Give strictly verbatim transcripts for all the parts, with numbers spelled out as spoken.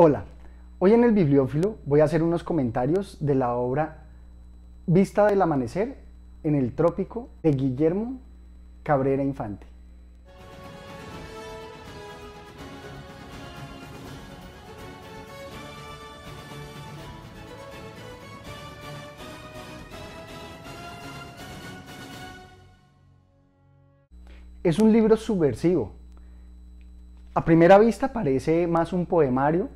Hola, hoy en El Bibliófilo voy a hacer unos comentarios de la obra Vista del amanecer en el trópico de Guillermo Cabrera Infante. Es un libro subversivo. A primera vista parece más un poemario,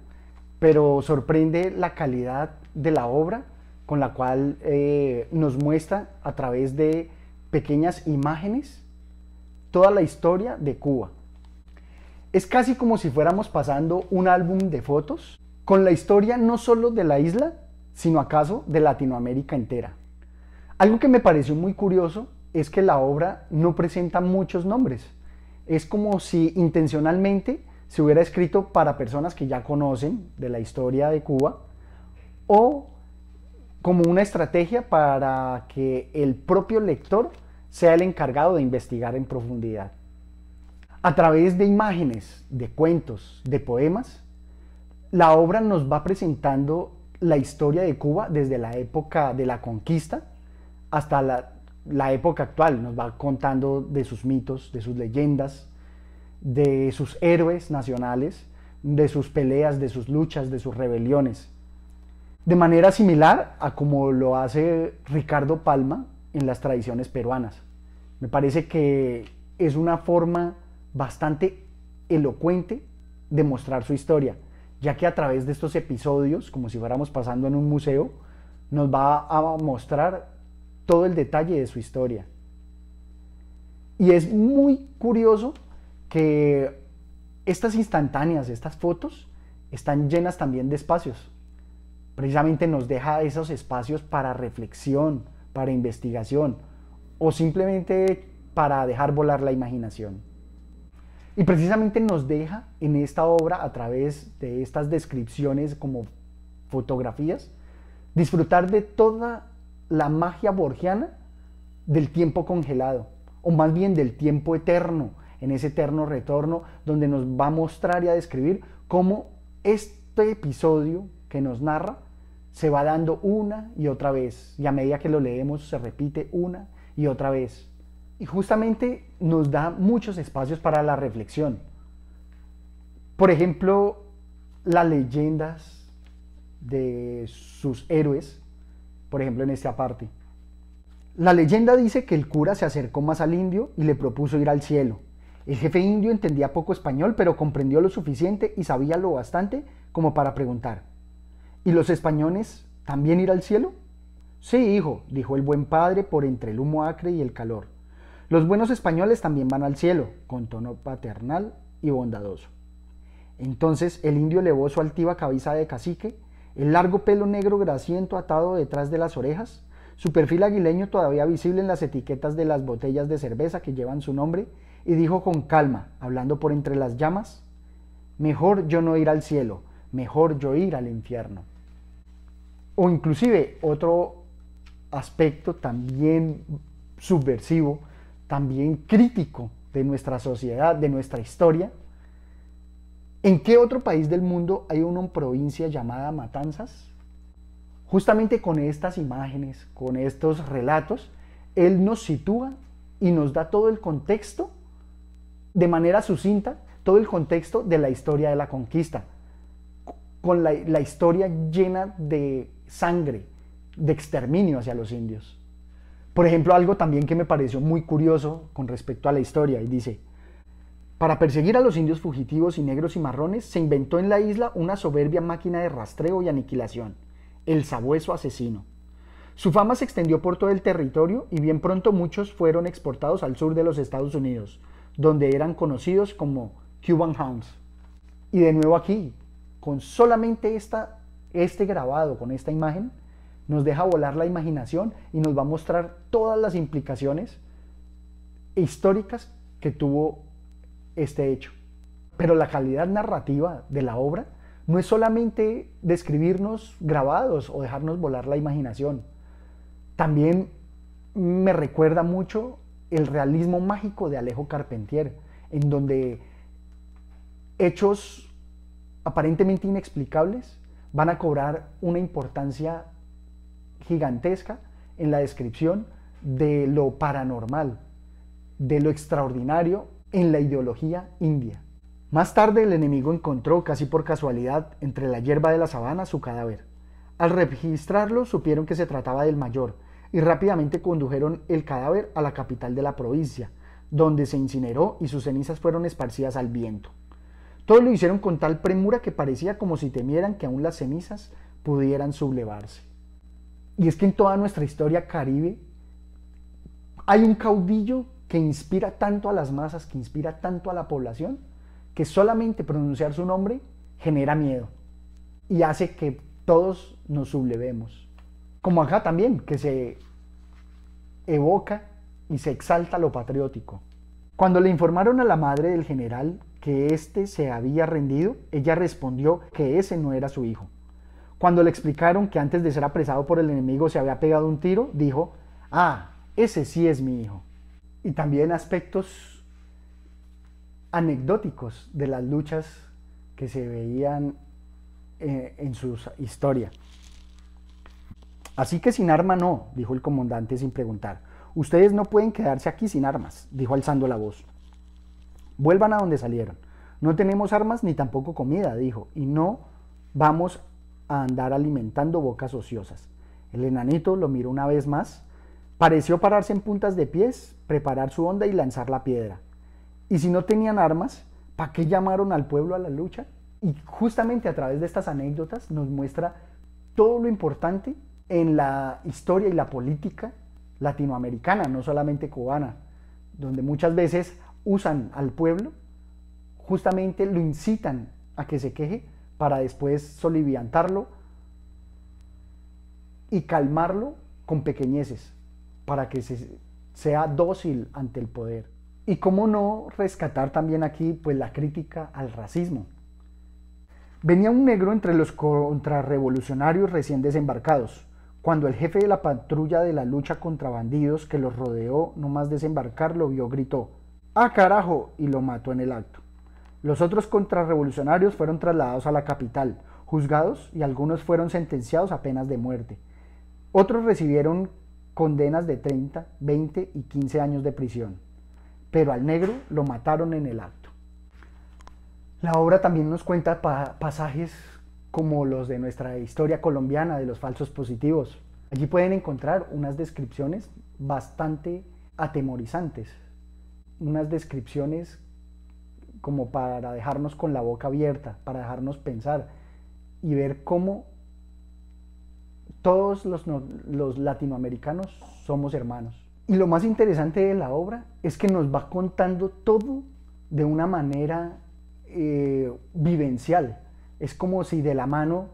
pero sorprende la calidad de la obra con la cual eh, nos muestra a través de pequeñas imágenes toda la historia de Cuba. Es casi como si fuéramos pasando un álbum de fotos con la historia no solo de la isla, sino acaso de Latinoamérica entera. Algo que me pareció muy curioso es que la obra no presenta muchos nombres. Es como si intencionalmente se hubiera escrito para personas que ya conocen de la historia de Cuba, o como una estrategia para que el propio lector sea el encargado de investigar en profundidad. A través de imágenes, de cuentos, de poemas, la obra nos va presentando la historia de Cuba desde la época de la conquista hasta la La época actual. Nos va contando de sus mitos, de sus leyendas, de sus héroes nacionales, de sus peleas, de sus luchas, de sus rebeliones. De manera similar a como lo hace Ricardo Palma en las tradiciones peruanas. Me parece que es una forma bastante elocuente de mostrar su historia, ya que a través de estos episodios, como si fuéramos pasando en un museo, nos va a mostrar todo el detalle de su historia. Y es muy curioso que estas instantáneas, estas fotos, están llenas también de espacios. Precisamente nos deja esos espacios para reflexión, para investigación, o simplemente para dejar volar la imaginación. Y precisamente nos deja en esta obra, a través de estas descripciones como fotografías, disfrutar de toda la magia borgiana del tiempo congelado, o más bien del tiempo eterno, en ese eterno retorno donde nos va a mostrar y a describir cómo este episodio que nos narra se va dando una y otra vez, y a medida que lo leemos se repite una y otra vez. Y justamente nos da muchos espacios para la reflexión. Por ejemplo, las leyendas de sus héroes. Por ejemplo, en esta parte. La leyenda dice que el cura se acercó más al indio y le propuso ir al cielo. El jefe indio entendía poco español, pero comprendió lo suficiente y sabía lo bastante como para preguntar: ¿y los españoles también ir al cielo? Sí, hijo, dijo el buen padre por entre el humo acre y el calor. Los buenos españoles también van al cielo, con tono paternal y bondadoso. Entonces el indio elevó su altiva cabeza de cacique, el largo pelo negro grasiento atado detrás de las orejas, su perfil aguileño todavía visible en las etiquetas de las botellas de cerveza que llevan su nombre, y dijo con calma, hablando por entre las llamas: mejor yo no ir al cielo, mejor yo ir al infierno. O inclusive otro aspecto también subversivo, también crítico de nuestra sociedad, de nuestra historia: ¿en qué otro país del mundo hay una provincia llamada Matanzas? Justamente con estas imágenes, con estos relatos, él nos sitúa y nos da todo el contexto, de manera sucinta, todo el contexto de la historia de la conquista, con la, la historia llena de sangre, de exterminio hacia los indios. Por ejemplo, algo también que me pareció muy curioso con respecto a la historia, y dice: para perseguir a los indios fugitivos y negros y marrones se inventó en la isla una soberbia máquina de rastreo y aniquilación, el sabueso asesino. Su fama se extendió por todo el territorio y bien pronto muchos fueron exportados al sur de los Estados Unidos, donde eran conocidos como Cuban Hounds. Y de nuevo aquí, con solamente esta, este grabado, con esta imagen, nos deja volar la imaginación y nos va a mostrar todas las implicaciones históricas que tuvo este hecho. Pero la calidad narrativa de la obra no es solamente describirnos grabados o dejarnos volar la imaginación. También me recuerda mucho el realismo mágico de Alejo Carpentier, en donde hechos aparentemente inexplicables van a cobrar una importancia gigantesca en la descripción de lo paranormal, de lo extraordinario en la ideología india. Más tarde el enemigo encontró, casi por casualidad, entre la hierba de la sabana su cadáver. Al registrarlo supieron que se trataba del mayor y rápidamente condujeron el cadáver a la capital de la provincia, donde se incineró y sus cenizas fueron esparcidas al viento. Todo lo hicieron con tal premura que parecía como si temieran que aún las cenizas pudieran sublevarse. Y es que en toda nuestra historia caribe hay un caudillo que inspira tanto a las masas, que inspira tanto a la población, que solamente pronunciar su nombre genera miedo y hace que todos nos sublevemos. Como acá también, que se evoca y se exalta lo patriótico. Cuando le informaron a la madre del general que éste se había rendido, ella respondió que ese no era su hijo. Cuando le explicaron que antes de ser apresado por el enemigo se había pegado un tiro, dijo: ah, ese sí es mi hijo. Y también aspectos anecdóticos de las luchas que se veían eh, en su historia. Así que sin arma no, dijo el comandante sin preguntar. Ustedes no pueden quedarse aquí sin armas, dijo alzando la voz. Vuelvan a donde salieron. No tenemos armas ni tampoco comida, dijo, y no vamos a andar alimentando bocas ociosas. El enanito lo miró una vez más, pareció pararse en puntas de pies, preparar su honda y lanzar la piedra. Y si no tenían armas, ¿para qué llamaron al pueblo a la lucha? Y justamente a través de estas anécdotas nos muestra todo lo importante en la historia y la política latinoamericana, no solamente cubana, donde muchas veces usan al pueblo, justamente lo incitan a que se queje para después soliviantarlo y calmarlo con pequeñeces, para que se, sea dócil ante el poder. Y cómo no rescatar también aquí pues la crítica al racismo. Venía un negro entre los contrarrevolucionarios recién desembarcados. Cuando el jefe de la patrulla de la lucha contra bandidos que los rodeó nomás desembarcar lo vio, gritó: ¡ah, carajo!, y lo mató en el acto. Los otros contrarrevolucionarios fueron trasladados a la capital, juzgados, y algunos fueron sentenciados a penas de muerte. Otros recibieron condenas de treinta, veinte y quince años de prisión, pero al negro lo mataron en el acto. La obra también nos cuenta pa pasajes como los de nuestra historia colombiana, de los falsos positivos. Allí pueden encontrar unas descripciones bastante atemorizantes, unas descripciones como para dejarnos con la boca abierta, para dejarnos pensar y ver cómo todos los, los latinoamericanos somos hermanos. Y lo más interesante de la obra es que nos va contando todo de una manera eh, vivencial. Es como si de la mano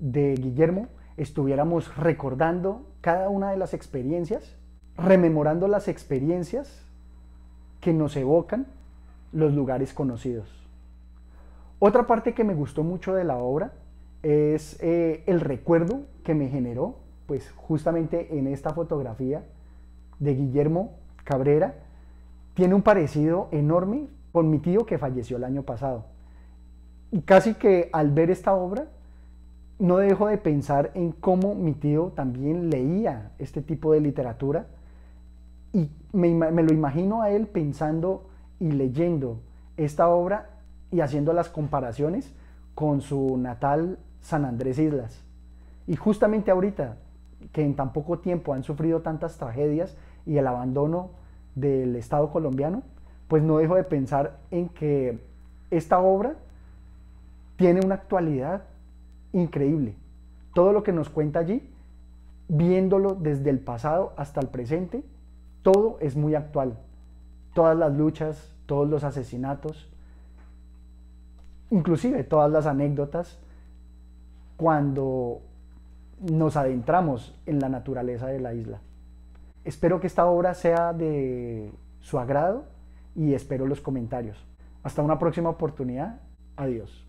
de Guillermo estuviéramos recordando cada una de las experiencias, rememorando las experiencias que nos evocan los lugares conocidos. Otra parte que me gustó mucho de la obra es eh, el recuerdo que me generó, pues justamente en esta fotografía de Guillermo Cabrera, tiene un parecido enorme con mi tío que falleció el año pasado. Y casi que al ver esta obra, no dejo de pensar en cómo mi tío también leía este tipo de literatura, y me, me lo imagino a él pensando y leyendo esta obra y haciendo las comparaciones con su natal San Andrés Islas. Y justamente ahorita, que en tan poco tiempo han sufrido tantas tragedias y el abandono del Estado colombiano, pues no dejo de pensar en que esta obra tiene una actualidad increíble. Todo lo que nos cuenta allí, viéndolo desde el pasado hasta el presente, todo es muy actual. Todas las luchas, todos los asesinatos, inclusive todas las anécdotas, cuando nos adentramos en la naturaleza de la isla. Espero que esta obra sea de su agrado y espero los comentarios. Hasta una próxima oportunidad. Adiós.